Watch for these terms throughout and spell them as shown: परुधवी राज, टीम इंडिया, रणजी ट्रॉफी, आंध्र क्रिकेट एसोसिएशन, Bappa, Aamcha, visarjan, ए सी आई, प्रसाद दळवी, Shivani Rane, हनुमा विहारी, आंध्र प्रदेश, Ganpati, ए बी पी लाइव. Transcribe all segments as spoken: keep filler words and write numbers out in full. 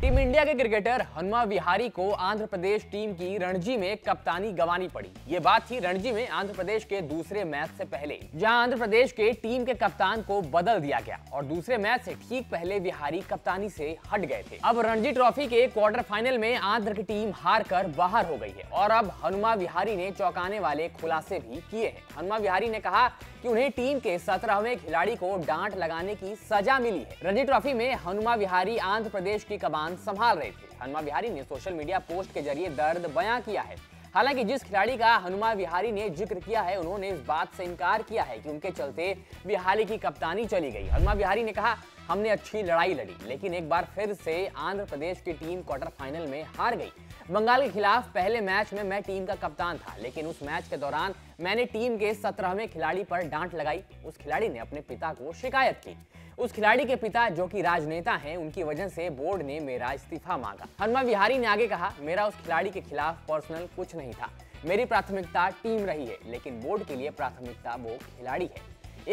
टीम इंडिया के क्रिकेटर हनुमा विहारी को आंध्र प्रदेश टीम की रणजी में कप्तानी गंवानी पड़ी। ये बात थी रणजी में आंध्र प्रदेश के दूसरे मैच से पहले, जहां आंध्र प्रदेश के टीम के कप्तान को बदल दिया गया और दूसरे मैच से ठीक पहले विहारी कप्तानी से हट गए थे। अब रणजी ट्रॉफी के क्वार्टर फाइनल में आंध्र की टीम हार कर बाहर हो गई है और अब हनुमा विहारी ने चौंकाने वाले खुलासे भी किए हैं। हनुमा विहारी ने कहा कि उन्हें टीम के सत्रहवें खिलाड़ी को डांट लगाने की सजा मिली है। रणजी ट्रॉफी में हनुमा विहारी आंध्र प्रदेश की कमान संभाल रहे थे। हनुमा विहारी ने सोशल मीडिया पोस्ट के जरिए दर्द बयां किया है। हालांकि जिस खिलाड़ी का हनुमा विहारी ने जिक्र किया है, उन्होंने इस बात से इनकार किया है कि उनके चलते विहारी की कप्तानी चली गई। हनुमा विहारी ने कहा, हमने अच्छी लड़ाई लड़ी, लेकिन एक बार फिर से आंध्र प्रदेश की टीम क्वार्टर फाइनल में हार गई। बंगाल के खिलाफ पहले मैच में मैं टीम का कप्तान था, लेकिन उस मैच के दौरान मैंने टीम के सत्रहवें खिलाड़ी पर डांट लगाई। उस खिलाड़ी ने अपने पिता को शिकायत की। उस खिलाड़ी के पिता जो कि राजनेता हैं, उनकी वजह से बोर्ड ने मेरा इस्तीफा मांगा। हनुमा विहारी ने आगे कहा, मेरा उस खिलाड़ी के खिलाफ पर्सनल कुछ नहीं था। मेरी प्राथमिकता टीम रही है, लेकिन बोर्ड के लिए प्राथमिकता वो खिलाड़ी है।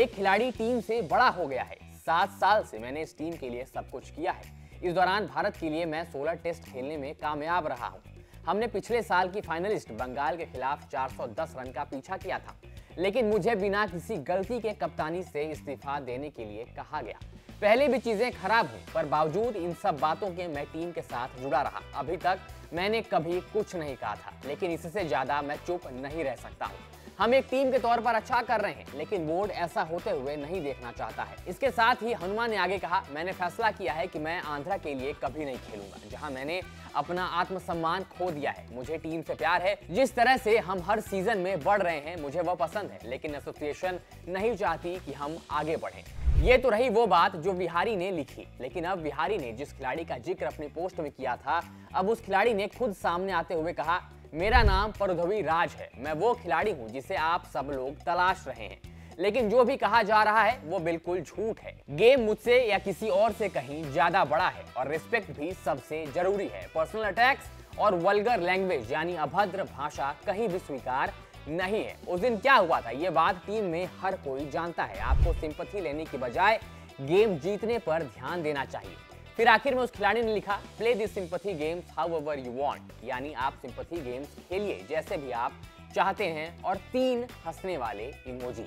एक खिलाड़ी टीम से बड़ा हो गया है। सात साल से मैंने इस टीम के लिए सब कुछ किया है। इस दौरान भारत के लिए मैं सोलह टेस्ट खेलने में कामयाब रहा हूं। हमने पिछले साल की फाइनलिस्ट बंगाल के खिलाफ चार सौ दस रन का पीछा किया था, लेकिन मुझे बिना किसी गलती के कप्तानी से इस्तीफा देने के लिए कहा गया। पहले भी चीजें खराब हुई, पर बावजूद इन सब बातों के मैं टीम के साथ जुड़ा रहा। अभी तक मैंने कभी कुछ नहीं कहा था, लेकिन इससे ज्यादा मैं चुप नहीं रह सकता हूँ। हम एक टीम के तौर पर अच्छा कर रहे हैं, लेकिन बोर्ड ऐसा होते हुए नहीं देखना चाहता है। इसके साथ ही हनुमा ने आगे कहा, मैंने फैसला किया है कि मैं आंध्रा के लिए कभी नहीं खेलूंगा, जहां मैंने अपना आत्मसम्मान खो दिया है। मुझे टीम से प्यार है। जिस तरह से हम हर सीजन में बढ़ रहे हैं, मुझे वह पसंद है, लेकिन एसोसिएशन नहीं चाहती कि हम आगे बढ़ें। ये तो रही वो बात जो विहारी ने लिखी, लेकिन अब विहारी ने जिस खिलाड़ी का जिक्र अपने पोस्ट में किया था, अब उस खिलाड़ी ने खुद सामने आते हुए कहा, मेरा नाम परुधवी राज है। मैं वो खिलाड़ी हूँ जिसे आप सब लोग तलाश रहे हैं, लेकिन जो भी कहा जा रहा है वो बिल्कुल झूठ है। गेम मुझसे या किसी और से कहीं ज्यादा बड़ा है और रिस्पेक्ट भी सबसे जरूरी है। पर्सनल अटैक्स और वल्गर लैंग्वेज यानी अभद्र भाषा कहीं भी स्वीकार नहीं है। उस दिन क्या हुआ था, ये बात टीम में हर कोई जानता है। आपको सिंपैथी लेने की बजाय गेम जीतने पर ध्यान देना चाहिए। फिर आखिर में उस खिलाड़ी ने लिखा, play this sympathy games however you want, यानी आप सिंपैथी गेम्स खेलिए जैसे भी आप चाहते हैं, और तीन हंसने वाले इमोजी।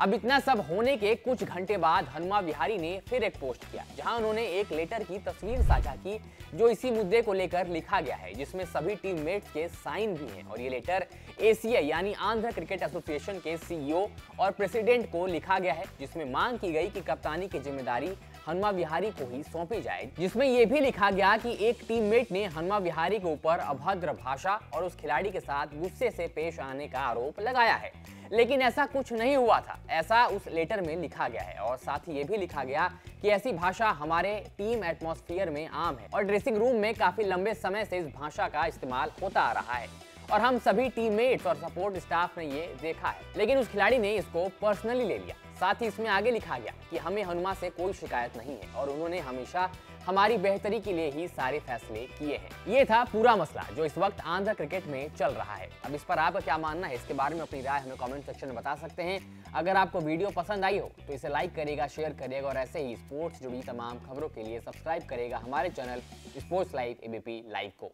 अब इतना सब होने के कुछ घंटे बाद हनुमा विहारी ने फिर एक पोस्ट किया, जहां उन्होंने एक लेटर की तस्वीर साझा की जो इसी मुद्दे को लेकर लिखा गया है, जिसमें सभी टीममेट्स के साइन भी हैं। और ये लेटर ए सी आई यानी आंध्र क्रिकेट एसोसिएशन के सी ई ओ और प्रेसिडेंट को लिखा गया है, जिसमें मांग की गई कि कप्तानी की जिम्मेदारी हनुमा विहारी को ही सौंपी जाए। जिसमें यह भी लिखा गया कि एक टीममेट ने हनुमा विहारी के ऊपर अभद्र भाषा और उस खिलाड़ी के साथ गुस्से से पेश आने का आरोप लगाया है, लेकिन ऐसा कुछ नहीं हुआ था। ऐसा उस लेटर में लिखा गया है और साथ ही ये भी लिखा गया कि ऐसी भाषा हमारे टीम एटमॉस्फेयर में आम है और ड्रेसिंग रूम में काफी लंबे समय से इस भाषा का इस्तेमाल होता आ रहा है और हम सभी टीममेट्स और सपोर्ट स्टाफ ने ये देखा है। लेकिन उस खिलाड़ी ने इसको पर्सनली ले लिया। साथ ही इसमें आगे लिखा गया कि हमें हनुमा से कोई शिकायत नहीं है और उन्होंने हमेशा हमारी बेहतरी के लिए ही सारे फैसले किए हैं। ये था पूरा मसला जो इस वक्त आंध्र क्रिकेट में चल रहा है। अब इस पर आपका क्या मानना है, इसके बारे में अपनी राय हमें कमेंट सेक्शन में बता सकते हैं। अगर आपको वीडियो पसंद आई हो तो इसे लाइक करेगा, शेयर करेगा और ऐसे ही स्पोर्ट्स जुड़ी तमाम खबरों के लिए सब्सक्राइब करेगा हमारे channel sports live ए बी पी लाइव को।